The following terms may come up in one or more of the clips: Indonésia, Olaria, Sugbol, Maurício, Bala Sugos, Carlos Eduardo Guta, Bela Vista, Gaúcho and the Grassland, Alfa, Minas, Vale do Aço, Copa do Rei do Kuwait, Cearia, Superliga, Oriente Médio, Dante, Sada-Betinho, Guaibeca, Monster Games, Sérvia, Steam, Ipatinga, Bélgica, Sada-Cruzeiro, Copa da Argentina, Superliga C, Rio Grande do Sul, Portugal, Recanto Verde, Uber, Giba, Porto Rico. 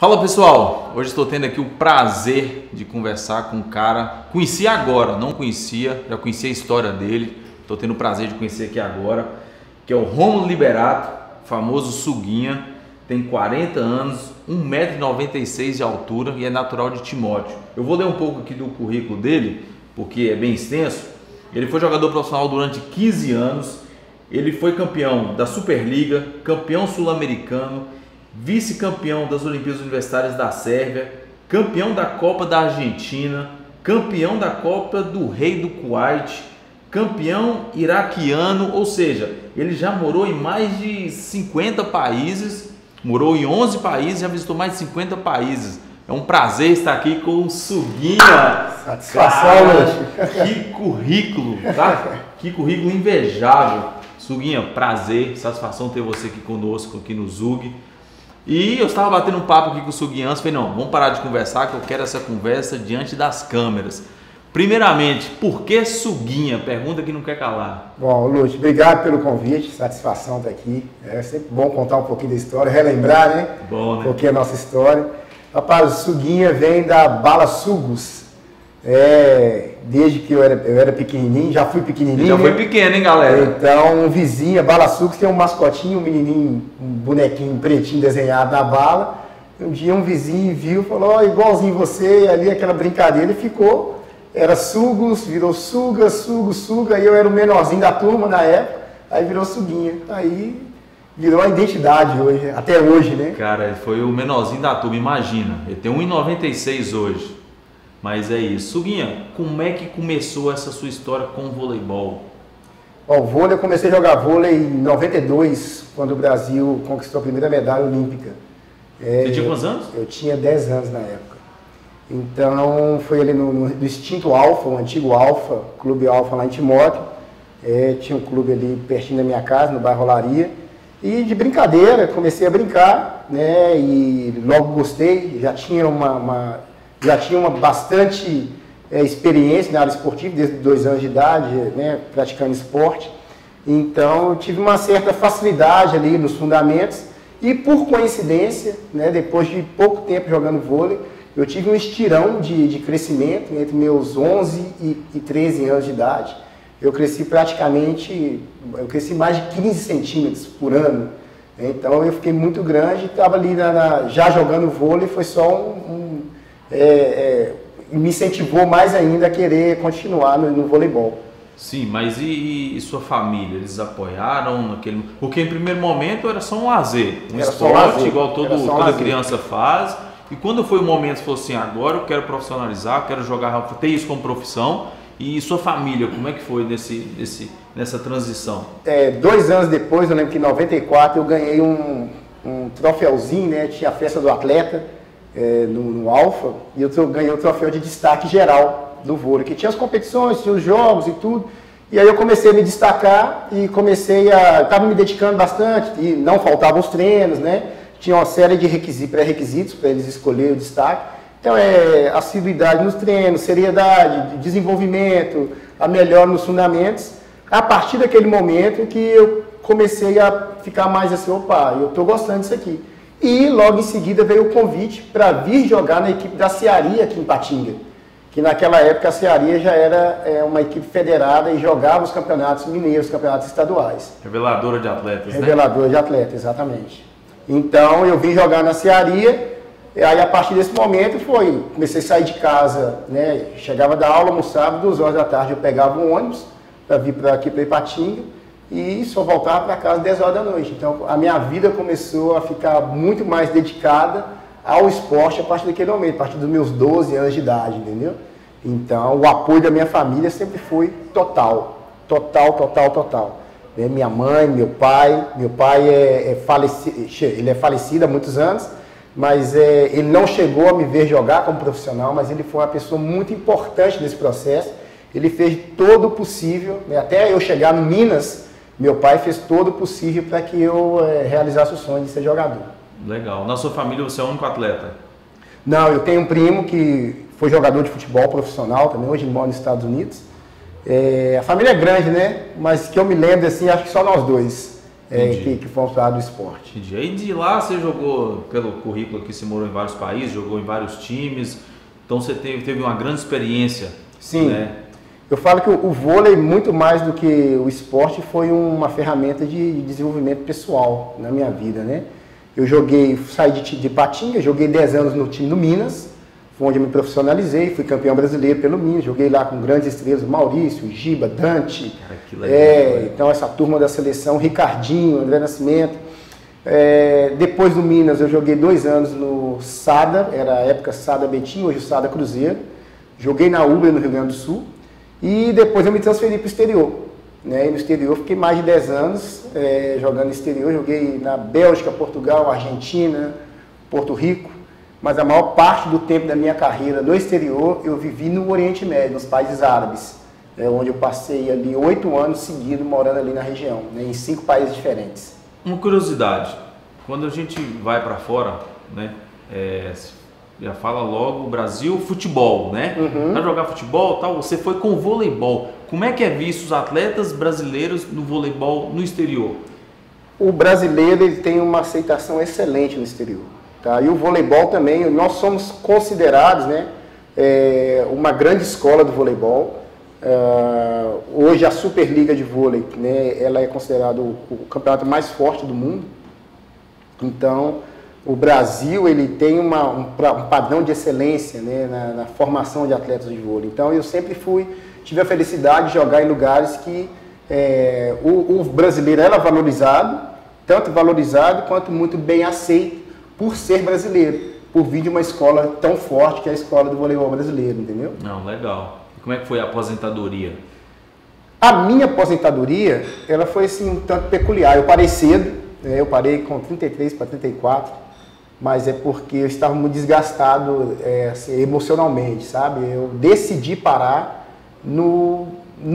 Fala pessoal, hoje estou tendo aqui o prazer de conversar com um cara, conheci agora, não conhecia, já conhecia a história dele, estou tendo o prazer de conhecer aqui agora, que é o Romulo Liberato, famoso Suguinha, tem 40 anos, 1,96 m de altura e é natural de Timóteo. Eu vou ler um pouco aqui do currículo dele, porque é bem extenso. Ele foi jogador profissional durante 15 anos, ele foi campeão da Superliga, campeão sul-americano, vice-campeão das Olimpíadas Universitárias da Sérvia, campeão da Copa da Argentina, campeão da Copa do Rei do Kuwait, campeão iraquiano, ou seja, ele já morou em mais de 50 países, morou em 11 países, já visitou mais de 50 países. É um prazer estar aqui com o Suguinha. Satisfação, Luiz. Que currículo, tá? Que currículo invejável. Suguinha, prazer, satisfação ter você aqui conosco, aqui no Zug. E eu estava batendo um papo aqui com o Suguinha, falei, não, vamos parar de conversar que eu quero essa conversa diante das câmeras. Primeiramente, por que Suguinha? Pergunta que não quer calar. Bom, Lúcio, obrigado pelo convite, satisfação estar aqui. É sempre bom contar um pouquinho da história, relembrar, né? Bom, né? Um pouquinho a nossa história. Rapaz, o Suguinha vem da Bala Sugos. É, desde que eu era pequenininho, já fui pequenininho. Já foi pequeno, hein, galera? Então, um vizinho, Bala Sugos, tem um mascotinho, um menininho, um bonequinho pretinho desenhado na bala. Um dia um vizinho viu, falou, oh, igualzinho você, ali aquela brincadeira, e ficou. Era Sugos, virou Suga, Sugo, Suga, aí eu era o menorzinho da turma na época, aí virou Suguinha. Aí virou a identidade hoje, até hoje, né? Cara, ele foi o menorzinho da turma, imagina. Ele tem 1,96 m hoje. Mas é isso. Suguinha, como é que começou essa sua história com o voleibol? Bom, vôlei, eu comecei a jogar vôlei em 92, quando o Brasil conquistou a primeira medalha olímpica. Você tinha quantos anos? Eu tinha 10 anos na época. Então, foi ali no extinto Alfa, o antigo Alfa, Clube Alfa lá em Timóteo. Tinha um clube ali pertinho da minha casa, no bairro Olaria. E de brincadeira, comecei a brincar, né? E logo gostei, já tinha uma bastante experiência na área esportiva, desde 2 anos de idade, né, praticando esporte. Então, eu tive uma certa facilidade ali nos fundamentos. E, por coincidência, né, depois de pouco tempo jogando vôlei, eu tive um estirão de crescimento entre meus 11 e 13 anos de idade. Eu cresci mais de 15 centímetros por ano. Então, eu fiquei muito grande, estava ali já jogando vôlei, foi só me incentivou mais ainda a querer continuar no voleibol. Sim, mas e sua família? Eles apoiaram naquele... Porque em primeiro momento era só um lazer, um esporte igual toda criança faz. E quando foi o momento que falou assim, agora eu quero profissionalizar, quero jogar, ter isso como profissão. E sua família, como é que foi nessa transição? 2 anos depois, eu lembro que em 94 eu ganhei um troféuzinho, né? Tinha a festa do atleta. No Alfa, e eu ganhei o troféu de destaque geral do vôlei, que tinha as competições, tinha os jogos e tudo, e aí eu comecei a me destacar e estava me dedicando bastante, e não faltavam os treinos, né, tinha uma série de pré-requisitos para eles escolherem o destaque, então assiduidade nos treinos, seriedade, desenvolvimento, a melhora nos fundamentos, a partir daquele momento que eu comecei a ficar mais assim, opa, eu estou gostando disso aqui. E logo em seguida veio o convite para vir jogar na equipe da Cearia aqui em Ipatinga, que naquela época a Cearia já era uma equipe federada e jogava os campeonatos mineiros, os campeonatos estaduais. Reveladora de atletas, né? Reveladora de atletas, exatamente. Então eu vim jogar na Cearia, e aí a partir desse momento comecei a sair de casa, né? Chegava da aula, almoçava, 2 horas da tarde eu pegava um ônibus para vir aqui para Ipatinga, e só voltava para casa 10 horas da noite. Então, a minha vida começou a ficar muito mais dedicada ao esporte a partir daquele momento, a partir dos meus 12 anos de idade, entendeu? Então, o apoio da minha família sempre foi total, total, total, total. Minha mãe, meu pai ele é falecido há muitos anos, mas ele não chegou a me ver jogar como profissional, mas ele foi uma pessoa muito importante nesse processo. Ele fez todo o possível, né? Até eu chegar no Minas, meu pai fez todo o possível para que eu realizasse o sonho de ser jogador. Legal. Na sua família você é o único atleta? Não, eu tenho um primo que foi jogador de futebol profissional também, hoje mora nos Estados Unidos. A família é grande, né? Mas que eu me lembro, assim, acho que só nós dois. que faltava do esporte. Entendi. E de lá você jogou, pelo currículo aqui, você morou em vários países, jogou em vários times, então você teve uma grande experiência. Sim. Né? Eu falo que o vôlei, muito mais do que o esporte, foi uma ferramenta de desenvolvimento pessoal na minha vida, né? Eu joguei, saí de Ipatinga, joguei 10 anos no time do Minas, foi onde eu me profissionalizei, fui campeão brasileiro pelo Minas, joguei lá com grandes estrelas, Maurício, Giba, Dante, então essa turma da seleção, Ricardinho, André Nascimento. Depois do Minas eu joguei 2 anos no Sada, era a época Sada-Betinho, hoje o Sada-Cruzeiro, joguei na Uber no Rio Grande do Sul e depois eu me transferi para o exterior. Né? E no exterior fiquei mais de 10 anos jogando no exterior, joguei na Bélgica, Portugal, Argentina, Porto Rico, mas a maior parte do tempo da minha carreira no exterior eu vivi no Oriente Médio, nos países árabes, onde eu passei ali 8 anos seguidos morando ali na região, né? Em 5 países diferentes. Uma curiosidade, quando a gente vai para fora, né, já fala logo Brasil, futebol, né? Uhum. Para jogar futebol, tal, você foi com o voleibol. Como é que é visto os atletas brasileiros no voleibol no exterior? O brasileiro ele tem uma aceitação excelente no exterior. Tá? E o voleibol também, nós somos considerados, né, uma grande escola do voleibol. Hoje a Superliga de vôlei, né, ela é considerada o campeonato mais forte do mundo. Então, o Brasil ele tem um padrão de excelência, né, na formação de atletas de vôlei. Então, eu sempre tive a felicidade de jogar em lugares que o brasileiro era valorizado, tanto valorizado quanto muito bem aceito por ser brasileiro, por vir de uma escola tão forte que é a escola do voleibol brasileiro, entendeu? Não, legal. E como é que foi a aposentadoria? A minha aposentadoria, ela foi assim um tanto peculiar. Eu parei cedo, eu parei com 33 para 34, mas é porque eu estava muito desgastado assim, emocionalmente, sabe? Eu decidi parar no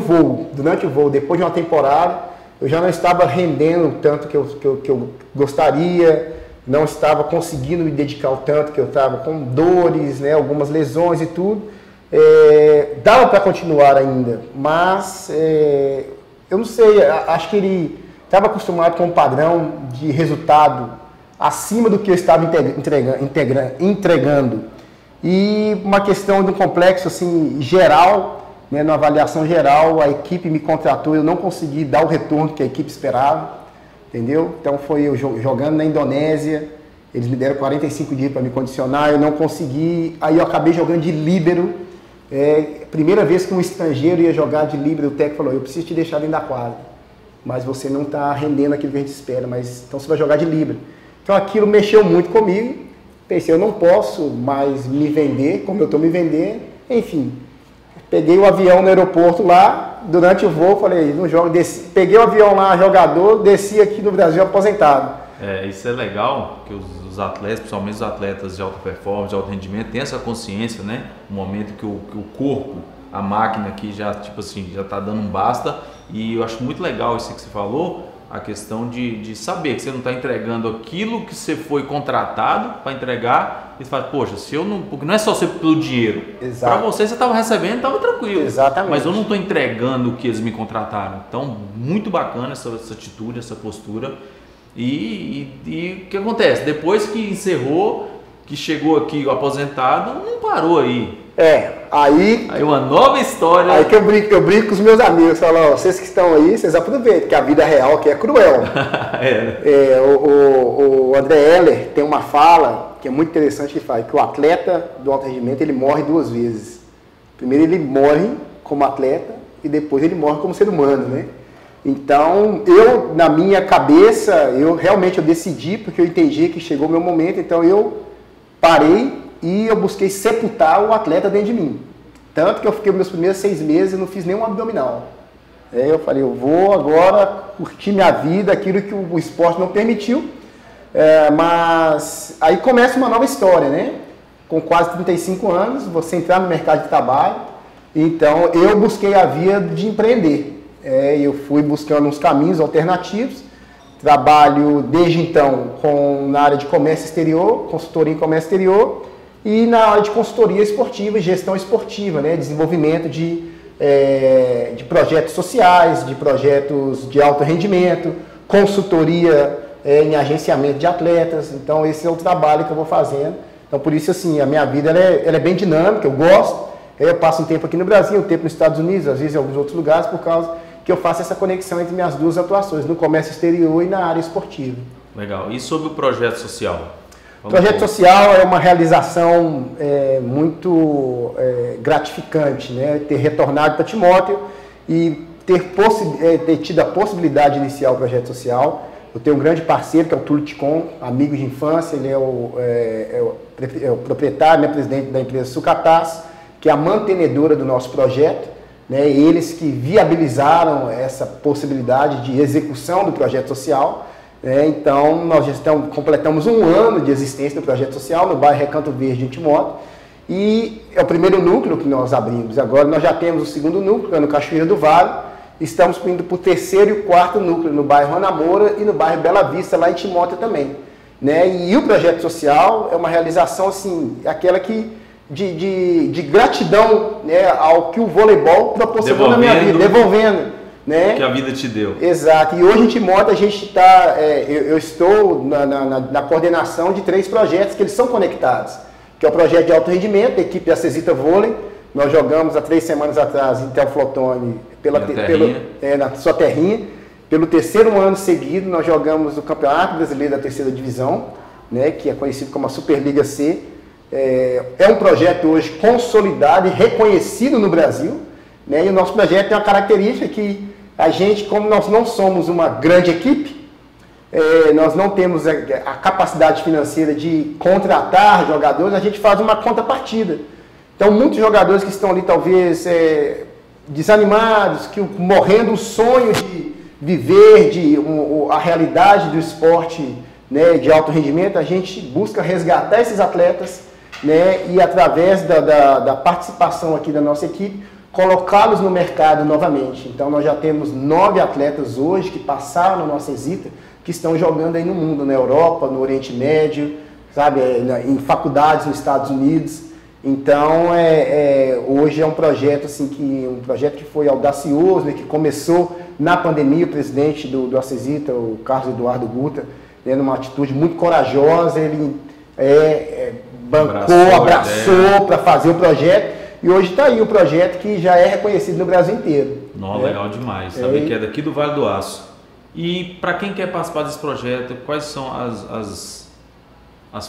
voo, durante o voo, depois de uma temporada, eu já não estava rendendo o tanto que eu gostaria, não estava conseguindo me dedicar o tanto que eu estava, com dores, né, algumas lesões e tudo. Dava para continuar ainda, mas eu não sei, acho que ele estava acostumado com um padrão de resultado acima do que eu estava entregando. E uma questão de um complexo assim, geral, né, na avaliação geral, a equipe me contratou, eu não consegui dar o retorno que a equipe esperava, entendeu? Então foi eu jogando na Indonésia, eles me deram 45 dias para me condicionar, eu não consegui, aí eu acabei jogando de líbero, primeira vez que um estrangeiro ia jogar de líbero, o técnico falou, eu preciso te deixar dentro da quadra, mas você não está rendendo aquilo que a gente espera, mas então você vai jogar de líbero. Então aquilo mexeu muito comigo, pensei, eu não posso mais me vender como eu estou me vendendo, enfim. Peguei o avião no aeroporto lá, durante o voo, falei, não jogo, desci. Peguei o avião lá, jogador, desci aqui no Brasil aposentado. Isso é legal, que os atletas, principalmente os atletas de alta performance, de alto rendimento, tem essa consciência, né? O momento que o corpo, a máquina aqui já, tipo assim, já tá dando um basta. E eu acho muito legal isso que você falou, a questão de saber que você não está entregando aquilo que você foi contratado para entregar, e você fala, poxa, se eu não, porque não é só ser pelo dinheiro, para você estava recebendo, estava tranquilo. Exatamente. Mas eu não estou entregando o que eles me contrataram. Então, muito bacana essa atitude, essa postura. E o que acontece? Depois que encerrou, que chegou aqui o aposentado, não parou aí. Aí uma nova história. Aí que eu brinco com os meus amigos, falo, vocês que estão aí, vocês aproveitem, que a vida real aqui é cruel. O André Heller tem uma fala que é muito interessante, que fala que o atleta do alto rendimento, ele morre 2 vezes. Primeiro ele morre como atleta e depois ele morre como ser humano, né? Então, eu, na minha cabeça, eu decidi, porque eu entendi que chegou o meu momento, então eu parei. E eu busquei sepultar o atleta dentro de mim. Tanto que eu fiquei meus primeiros 6 meses e não fiz nenhum abdominal. Eu falei, eu vou agora curtir minha vida, aquilo que o esporte não permitiu. Mas aí começa uma nova história, né? Com quase 35 anos, você entrar no mercado de trabalho. Então eu busquei a via de empreender. Eu fui buscando uns caminhos alternativos. Trabalho desde então na área de comércio exterior, consultoria em comércio exterior. E na área de consultoria esportiva e gestão esportiva, né? Desenvolvimento de projetos sociais, de projetos de alto rendimento, consultoria em agenciamento de atletas. Então, esse é o trabalho que eu vou fazendo. Então, por isso, assim, a minha vida ela é bem dinâmica, eu gosto. Eu passo um tempo aqui no Brasil, um tempo nos Estados Unidos, às vezes em alguns outros lugares, por causa que eu faço essa conexão entre minhas duas atuações, no comércio exterior e na área esportiva. Legal. E sobre o projeto social? O projeto social é uma realização muito gratificante, né? Ter retornado para Timóteo e ter tido a possibilidade de iniciar o projeto social. Eu tenho um grande parceiro, que é o Tulticom, amigo de infância, ele é o proprietário, né, presidente da empresa Sucataz, que é a mantenedora do nosso projeto, né? Eles que viabilizaram essa possibilidade de execução do projeto social. Então, nós já completamos um ano de existência do projeto social no bairro Recanto Verde, em Timóteo, e é o primeiro núcleo que nós abrimos. Agora nós já temos o segundo núcleo, que é no Cachoeira do Vale, estamos indo para o terceiro e o quarto núcleo, no bairro Ana Moura e no bairro Bela Vista, lá em Timóteo também. Né? E o projeto social é uma realização assim, aquela que... De gratidão, né, ao que o voleibol proporcionou na minha vida, devolvendo, né? O que a vida te deu. Exato. E hoje em Timóteo a gente está, eu estou na coordenação de 3 projetos que eles são conectados, que é o projeto de alto rendimento, a equipe da Cesita Vôlei. Nós jogamos há 3 semanas atrás em Telflotone, na sua terrinha. Pelo 3º ano seguido nós jogamos o Campeonato Brasileiro da 3ª Divisão, né, que é conhecido como a Superliga C. É um projeto hoje consolidado e reconhecido no Brasil, né? E o nosso projeto tem uma característica que a gente, como nós não somos uma grande equipe, nós não temos a capacidade financeira de contratar jogadores, a gente faz uma contrapartida. Então, muitos jogadores que estão ali talvez desanimados, que morrendo o sonho de viver a realidade do esporte, né, de alto rendimento, a gente busca resgatar esses atletas, né, e através da participação aqui da nossa equipe, colocá-los no mercado novamente. Então nós já temos 9 atletas hoje que passaram na nossa Exita, que estão jogando aí no mundo, na Europa, no Oriente Médio, sabe, em faculdades nos Estados Unidos. Então hoje é um projeto assim, que foi audacioso, né, que começou na pandemia. O presidente do Exita, o Carlos Eduardo Guta, numa atitude muito corajosa, ele abraçou para fazer o projeto, e hoje está aí o projeto que já é reconhecido no Brasil inteiro. Nossa, legal demais, saber que é daqui do Vale do Aço. E para quem quer participar desse projeto, quais são as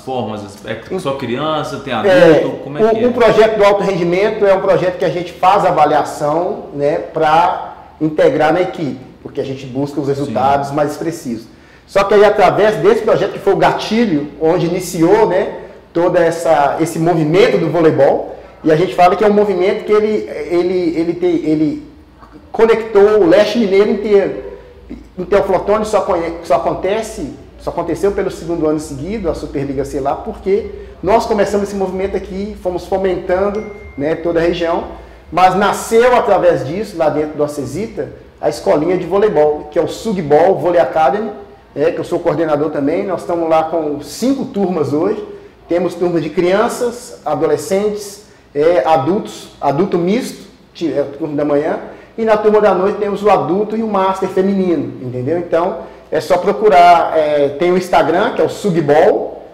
formas? É só criança, tem adulto, como é que é? O projeto do alto rendimento é um projeto que a gente faz avaliação, né, para integrar na equipe, porque a gente busca os resultados, sim, mais precisos. Só que aí, através desse projeto, que foi o gatilho, onde iniciou, né, todo esse movimento do voleibol, e a gente fala que é um movimento que ele conectou o leste mineiro inteiro. O Telflotone só aconteceu pelo 2º ano seguido, a Superliga C lá, porque nós começamos esse movimento aqui, fomos fomentando, né, toda a região, mas nasceu através disso, lá dentro do Acesita, a escolinha de voleibol, que é o Sugbol Volley Academy, que eu sou coordenador também. Nós estamos lá com 5 turmas hoje, temos turmas de crianças, adolescentes, adultos, adulto misto, turma da manhã, e na turma da noite temos o adulto e o master feminino, entendeu? Então, é só procurar, tem o Instagram, que é o Sugbol,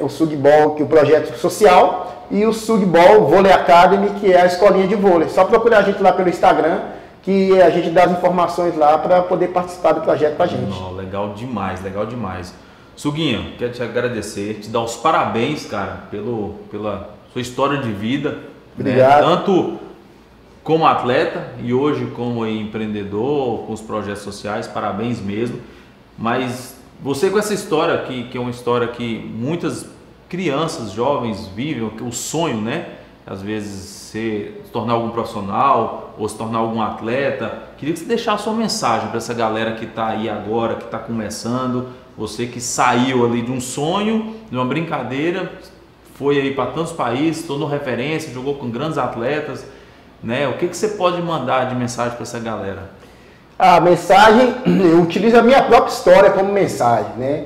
o Sugbol, que é o projeto social, e o Sugbol Volley Academy, que é a escolinha de vôlei. Só procurar a gente lá pelo Instagram, que a gente dá as informações lá para poder participar do projeto com a gente. Oh, legal demais, legal demais. Suguinho, quero te agradecer, te dar os parabéns, cara, pela sua história de vida. Obrigado. Né? Tanto como atleta e hoje como empreendedor, com os projetos sociais, parabéns mesmo. Mas você, com essa história aqui, que é uma história que muitas crianças, jovens vivem, o sonho, né? Às vezes se tornar algum profissional ou se tornar algum atleta. Queria que você deixasse sua mensagem para essa galera que está aí agora, que está começando, você que saiu ali de um sonho, de uma brincadeira, foi aí para tantos países, tornou referência, jogou com grandes atletas, né? O que você pode mandar de mensagem para essa galera? A mensagem, eu utilizo a minha própria história como mensagem, né?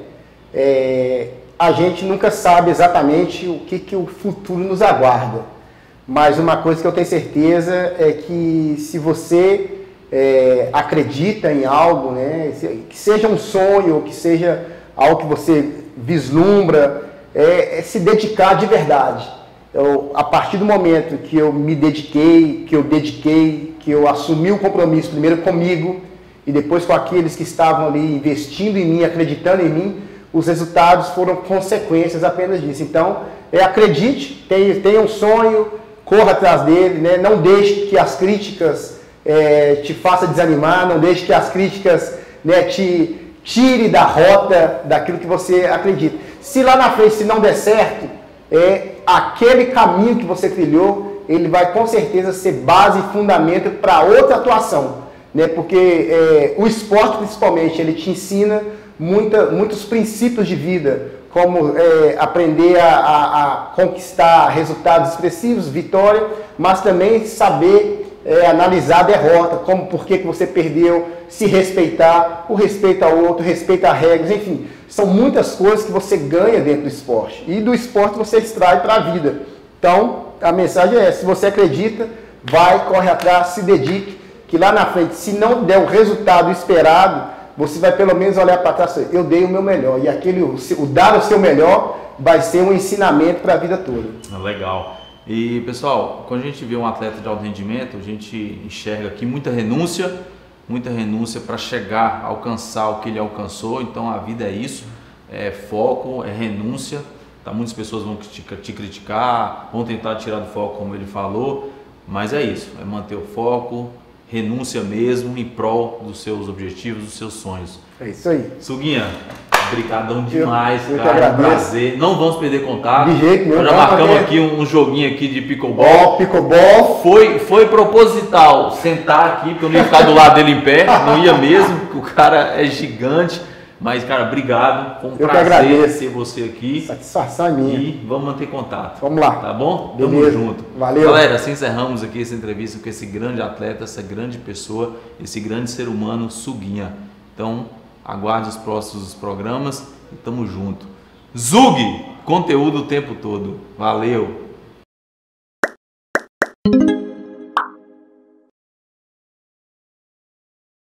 A gente nunca sabe exatamente o que o futuro nos aguarda. Mas uma coisa que eu tenho certeza é que se você acredita em algo, né? Que seja um sonho, que seja algo que você vislumbra, é se dedicar de verdade. Eu, a partir do momento que eu me dediquei, que eu assumi o compromisso primeiro comigo e depois com aqueles que estavam ali investindo em mim, acreditando em mim, os resultados foram consequências apenas disso. Então, acredite, tenha um sonho, corra atrás dele, né? Não deixe que as críticas te façam desanimar, não deixe que as críticas, né, te tire da rota daquilo que você acredita. Se lá na frente, se não der certo, aquele caminho que você trilhou, ele vai com certeza ser base e fundamento para outra atuação, né? Porque o esporte, principalmente, ele te ensina muitos princípios de vida, como aprender a conquistar resultados expressivos, vitória, mas também saber analisar a derrota, como por que você perdeu, se respeitar, o respeito ao outro, respeito a regras, enfim. São muitas coisas que você ganha dentro do esporte. E do esporte você extrai para a vida. Então, a mensagem é, se você acredita, vai, corre atrás, se dedique, que lá na frente, se não der o resultado esperado, você vai pelo menos olhar para trás e dizer, eu dei o meu melhor. E aquele, o dar o seu melhor vai ser um ensinamento para a vida toda. Legal. E, pessoal, quando a gente vê um atleta de alto rendimento, a gente enxerga aqui muita renúncia para chegar, alcançar o que ele alcançou. Então a vida é isso, é foco, é renúncia, tá? Muitas pessoas vão te criticar, vão tentar tirar do foco, como ele falou, mas é isso, é manter o foco, renúncia mesmo, em prol dos seus objetivos, dos seus sonhos. É isso aí. Suguinha, brigadão demais, cara, um prazer. Não vamos perder contato. De jeito nenhum. Já marcamos aqui um joguinho aqui de pickleball. Pickleball. Foi proposital sentar aqui, porque eu não ia ficar do lado dele em pé, não ia mesmo, porque o cara é gigante. Mas, cara, obrigado. Foi um prazer ter você aqui. Satisfação é minha. E vamos manter contato. Vamos lá. Tá bom? Beleza. Tamo junto. Valeu. Galera, assim encerramos aqui essa entrevista com esse grande atleta, essa grande pessoa, esse grande ser humano, Suguinha. Então, aguarde os próximos programas e tamo junto. Zug! Conteúdo o tempo todo. Valeu!